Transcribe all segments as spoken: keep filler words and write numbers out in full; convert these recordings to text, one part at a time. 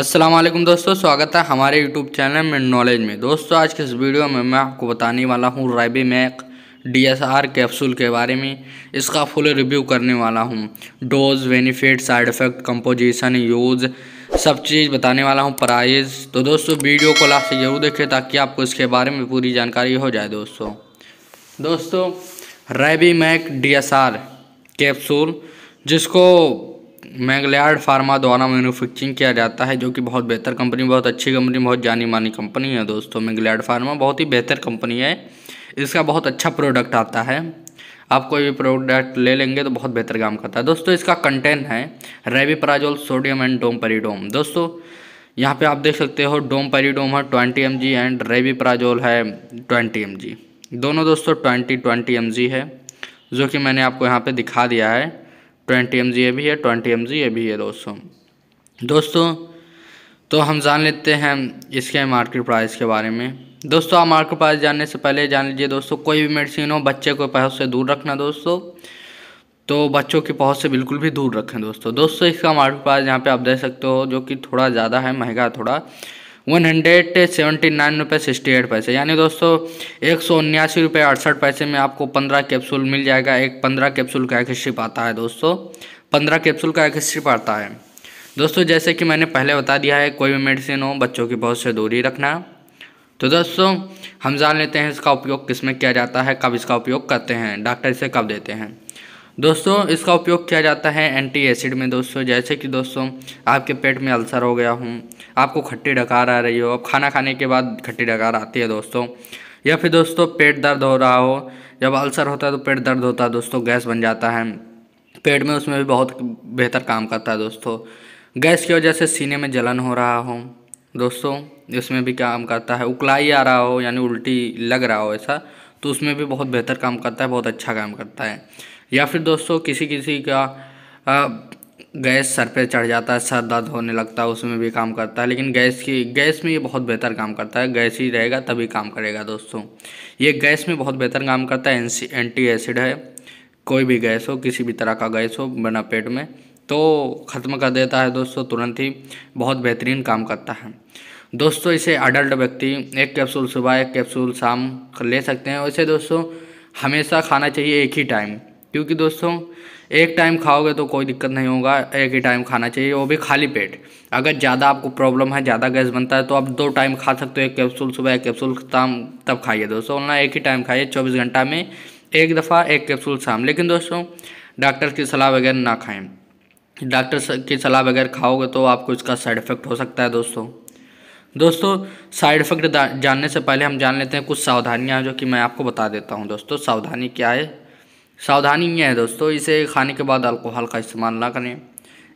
अस्सलाम वालेकुम दोस्तों, स्वागत है हमारे YouTube चैनल में नॉलेज में। दोस्तों आज के इस वीडियो में मैं आपको बताने वाला हूँ Rabemac D S R capsule के बारे में। इसका फुल रिव्यू करने वाला हूँ, dose, benefit, side effect, composition, use, सब चीज़ बताने वाला हूँ, प्राइस। तो दोस्तों वीडियो को लास्ट तक जरूर देखें ताकि आपको इसके बारे में पूरी जानकारी हो जाए। दोस्तों दोस्तों Rabemac D S R capsule, जिसको मैगलाड फार्मा द्वारा मैन्युफैक्चरिंग किया जाता है, जो कि बहुत बेहतर कंपनी, बहुत अच्छी कंपनी, बहुत जानी मानी कंपनी है। दोस्तों मैगलाड फार्मा बहुत ही बेहतर कंपनी है, इसका बहुत अच्छा प्रोडक्ट आता है। आप कोई भी प्रोडक्ट ले लेंगे तो बहुत बेहतर काम करता है। दोस्तों इसका कंटेंट है रेबीप्राजोल, सोडियम एंड डोमपेरिडोम। दोस्तों यहाँ पर आप देख सकते हो डोमपेरिडोम है twenty M G and rabeprazole है ट्वेंटी एम जी, दोनों दोस्तों ट्वेंटी ट्वेंटी एम जी है, जो कि मैंने आपको यहाँ पर दिखा दिया है। ट्वेंटी एम जी ये भी है, ट्वेंटी एम जी ये भी है। दोस्तों दोस्तों तो हम जान लेते हैं इसके मार्केट प्राइस के बारे में। दोस्तों आप मार्केट प्राइस जानने से पहले जान लीजिए दोस्तों, कोई भी मेडिसिन हो बच्चे को पहुँच से दूर रखना। दोस्तों तो बच्चों की पहुँच से बिल्कुल भी दूर रखें। दोस्तों दोस्तों इसका मार्केट प्राइस यहाँ पर आप देख सकते हो, जो कि थोड़ा ज़्यादा है, महंगा थोड़ा, वन हंड्रेड सेवेंटी नाइन रुपये सिक्सटी एट पैसे, यानी दोस्तों एक सौ उन्यासी रुपये अड़सठ पैसे में आपको पंद्रह कैप्सूल मिल जाएगा। एक पंद्रह कैप्सूल का एक स्ट्रिप आता है। दोस्तों पंद्रह कैप्सूल का एक स्ट्रिप आता है। दोस्तों जैसे कि मैंने पहले बता दिया है, कोई भी मेडिसिन हो बच्चों की बहुत से दूरी रखना। तो दोस्तों हम जान लेते हैं इसका उपयोग किस में किया जाता है, कब इसका उपयोग करते हैं, डॉक्टर इसे कब देते हैं। दोस्तों इसका उपयोग किया जाता है एंटी एसिड में। दोस्तों जैसे कि दोस्तों आपके पेट में अल्सर हो गया हूँ, आपको खट्टी डकार आ रही हो, आप खाना खाने के बाद खट्टी डकार आती है दोस्तों, या फिर दोस्तों पेट दर्द हो रहा हो, जब अल्सर होता है तो पेट दर्द होता है दोस्तों, गैस बन जाता है पेट में, उसमें भी बहुत बेहतर काम करता है। दोस्तों गैस की वजह से सीने में जलन हो रहा हो दोस्तों, इसमें भी काम करता है। उकलाई आ रहा हो यानी उल्टी लग रहा हो ऐसा, तो उसमें भी बहुत बेहतर काम करता है, बहुत अच्छा काम करता है। या फिर दोस्तों किसी किसी का आ, गैस सर पे चढ़ जाता है, सर दर्द होने लगता है, उसमें भी काम करता है। लेकिन गैस की गैस में ये बहुत बेहतर काम करता है, गैस ही रहेगा तभी काम करेगा। दोस्तों ये गैस में बहुत बेहतर काम करता है, एंटी एसिड है। कोई भी गैस हो, किसी भी तरह का गैस हो बना पेट में, तो ख़त्म कर देता है दोस्तों, तुरंत ही बहुत बेहतरीन काम करता है। दोस्तों इसे अडल्ट व्यक्ति एक कैप्सूल सुबह, एक कैप्सूल शाम ले सकते हैं। वैसे दोस्तों हमेशा खाना चाहिए एक ही टाइम, क्योंकि दोस्तों एक टाइम खाओगे तो कोई दिक्कत नहीं होगा, एक ही टाइम खाना चाहिए, वो भी खाली पेट। अगर ज़्यादा आपको प्रॉब्लम है, ज़्यादा गैस बनता है, तो आप दो टाइम खा सकते हो, एक कैप्सूल सुबह, एक कैप्सूल शाम, तब खाइए दोस्तों, ना एक ही टाइम खाइए। चौबीस घंटा में एक दफ़ा एक कैप्सूल शाम, लेकिन दोस्तों डॉक्टर की सलाह बगैर ना खाएँ। डॉक्टर की सलाह बगैर खाओगे तो आपको इसका साइड इफ़ेक्ट हो सकता है। दोस्तों दोस्तों साइड इफ़ेक्ट जानने से पहले हम जान लेते हैं कुछ सावधानियाँ, जो कि मैं आपको बता देता हूँ। दोस्तों सावधानी क्या है? सावधानी यह है दोस्तों, इसे खाने के बाद अल्कोहल का इस्तेमाल ना करें,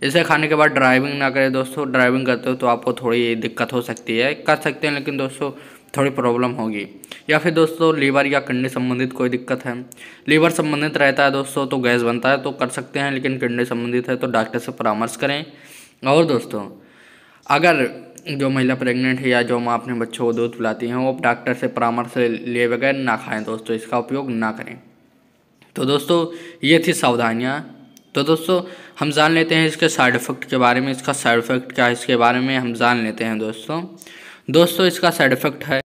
इसे खाने के बाद ड्राइविंग ना करें। दोस्तों ड्राइविंग करते हो तो आपको थोड़ी दिक्कत हो सकती है, कर सकते हैं लेकिन दोस्तों थोड़ी प्रॉब्लम होगी। या फिर दोस्तों लीवर या किडनी संबंधित कोई दिक्कत है, लीवर संबंधित रहता है दोस्तों तो गैस बनता है तो कर सकते हैं, लेकिन किडनी संबंधित है तो डॉक्टर से परामर्श करें। और दोस्तों अगर जो महिला प्रेग्नेंट है या जो माँ अपने बच्चों को दूध पिलाती हैं, वो डॉक्टर से परामर्श लिए बगैर ना खाएँ दोस्तों, इसका उपयोग ना करें। तो दोस्तों ये थी सावधानियाँ। तो दोस्तों हम जान लेते हैं इसके साइड इफ़ेक्ट के बारे में, इसका साइड इफ़ेक्ट क्या है इसके बारे में हम जान लेते हैं। दोस्तों दोस्तों इसका साइड इफ़ेक्ट है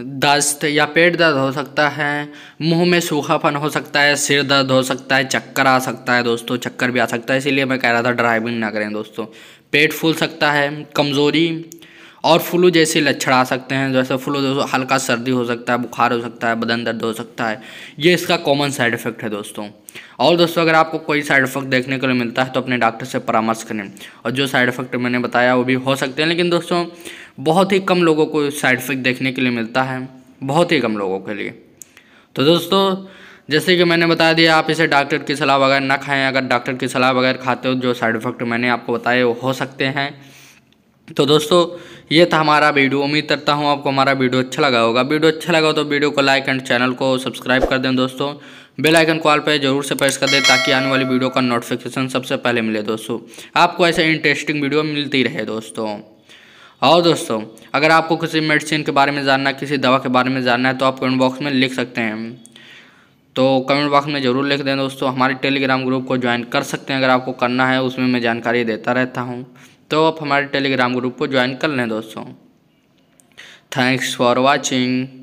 दस्त या पेट दर्द हो सकता है, मुंह में सूखापन हो सकता है, सिर दर्द हो सकता है, चक्कर आ सकता है दोस्तों, चक्कर भी आ सकता है, इसीलिए मैं कह रहा था ड्राइविंग ना करें। दोस्तों पेट फूल सकता है, कमज़ोरी और फ्लू जैसे लक्षण आ सकते हैं। जैसे फ्लू दोस्तों हल्का सर्दी हो सकता है, बुखार हो सकता है, बदन दर्द हो सकता है, ये इसका कॉमन साइड इफ़ेक्ट है दोस्तों। और दोस्तों अगर आपको कोई साइड इफ़ेक्ट देखने के लिए मिलता है तो अपने डॉक्टर से परामर्श करें, और जो साइड इफ़ेक्ट मैंने बताया वो भी हो सकते हैं, लेकिन दोस्तों बहुत ही कम लोगों को साइड इफ़ेक्ट देखने के लिए मिलता है, बहुत ही कम लोगों के लिए। तो दोस्तों जैसे कि मैंने बता दिया, आप इसे डॉक्टर की सलाह बगैर ना खाएँ। अगर डॉक्टर की सलाह बगैर खाते हो, जो साइड इफ़ेक्ट मैंने आपको बताए वो हो सकते हैं। तो दोस्तों ये था हमारा वीडियो, उम्मीद करता हूँ आपको हमारा वीडियो अच्छा लगा होगा। वीडियो अच्छा लगा हो तो वीडियो को लाइक एंड चैनल को सब्सक्राइब कर दें। दोस्तों बेल आइकन कॉल पर जरूर से प्रेस कर दें ताकि आने वाली वीडियो का नोटिफिकेशन सबसे पहले मिले। दोस्तों आपको ऐसे इंटरेस्टिंग वीडियो मिलती रहे दोस्तों। और दोस्तों अगर आपको किसी मेडिसिन के बारे में जानना है, किसी दवा के बारे में जानना है, तो आप कमेंट बॉक्स में लिख सकते हैं, तो कमेंट बॉक्स में ज़रूर लिख दें। दोस्तों हमारे टेलीग्राम ग्रुप को ज्वाइन कर सकते हैं अगर आपको करना है, उसमें मैं जानकारी देता रहता हूँ। तो आप हमारे टेलीग्राम ग्रुप को ज्वाइन कर लें दोस्तों। Thanks for watching.